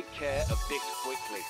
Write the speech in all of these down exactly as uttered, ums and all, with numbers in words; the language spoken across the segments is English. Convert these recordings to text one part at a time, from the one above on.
Take care of this quickly.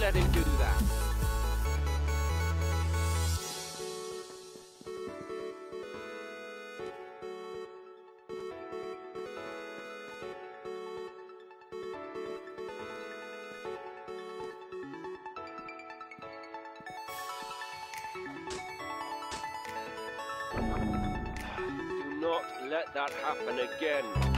Let him do that. Do not let that happen again.